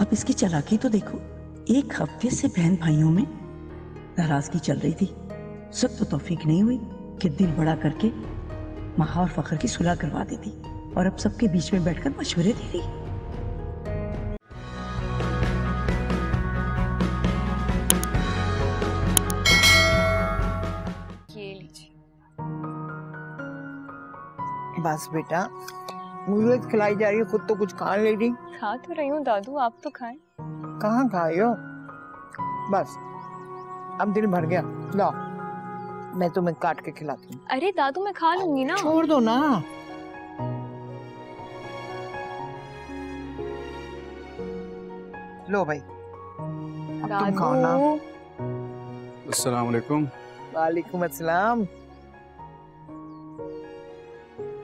अब इसकी चालाकी तो देखो। एक हफ्ते से बहन भाइयों में नाराजगी चल रही थी, सब तो तौफीक नहीं हुई कि दिल बड़ा करके महा और फखर की सुलह करवा देती और अब सबके बीच में बैठकर मशवरे दे रही। बस बेटा मुझे खिलाई जा रही है, खुद तो कुछ खा ले रही। खा तो रही हूँ दादू, आप तो खाएं। कहाँ खाए हो? बस अब दिल भर गया, ला मैं तुम्हें काट के खिलाती हूँ। अरे दादू मैं खा लूंगी ना। छोड़ दो ना। लो भाई अब तुम खाओ ना। अस्सलाम वालेकुम। वालेकुम अस्सलाम।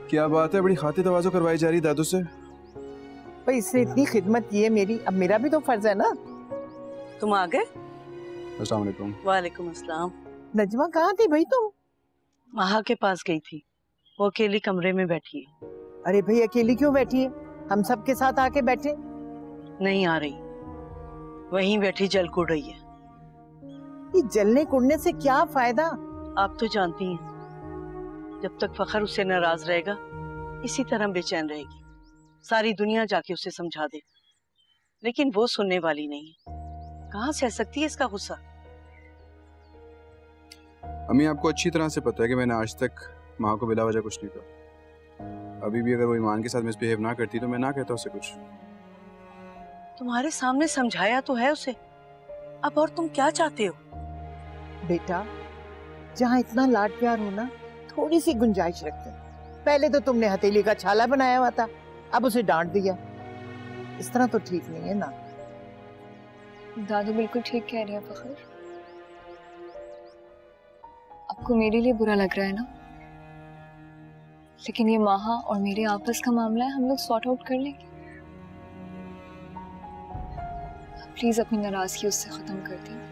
क्या बात है, बड़ी खातिर तवाज़ो करवाई जा रही दादू से। भाई इसने इतनी खिदमत की है मेरी, अब मेरा भी तो फर्ज है ना। तुम आ गए? अस्सलाम वालेकुम। वालेकुम अस्सलाम। नजमा कहाँ थी भाई तुम? महा के पास गई थी, वो अकेली कमरे में बैठी है। अरे भाई अकेली क्यों बैठी है, हम सब के साथ आके बैठे। नहीं आ रही, वहीं बैठी जल कुड़ रही है। ये जलने कुड़ने से क्या फायदा, आप तो जानती हैं। जब तक फखर उससे नाराज रहेगा इसी तरह बेचैन रहेगी। सारी दुनिया जाके उसे समझा दे, लेकिन वो सुनने वाली नहीं है। कहाँ सह सकती है इसका गुस्सा। अम्मी आपको अच्छी तरह से पता है कि मैंने आज तक माँ को बिला वजह कुछ नहीं कहा। अभी भी अगर वो ईमान के साथ मिसबिहेव ना करती तो मैं ना कहता उसे कुछ। तुम्हारे सामने समझाया तो है उसे, अब और तुम क्या चाहते हो? बेटा जहाँ इतना लाड प्यार हो ना, थोड़ी सी गुंजाइश रखते हैं। पहले तो तुमने हथेली का छाला बनाया हुआ था, अब उसे डांट दिया। इस तरह तो ठीक नहीं है ना। दादू बिल्कुल ठीक कह रहे हैं फखर। आपको मेरे लिए बुरा लग रहा है ना, लेकिन ये माहा और मेरे आपस का मामला है, हम लोग सॉर्ट आउट कर लेंगे। प्लीज अपनी नाराजगी उससे खत्म कर दें।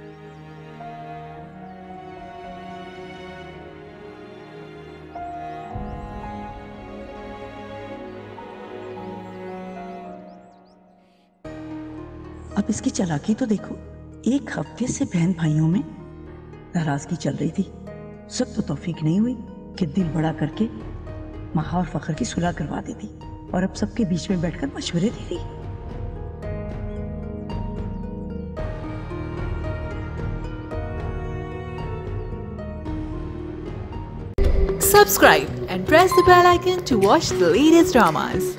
अब इसकी चालाकी तो देखो। एक हफ्ते से बहन भाइयों में नाराजगी चल रही थी, सब तो तौफीक नहीं हुई कि दिल बड़ा करके महा और फखर की सुलह करवा देती और अब सबके बीच में बैठकर मशवरे दे रही। Subscribe and press the bell icon to watch the latest dramas.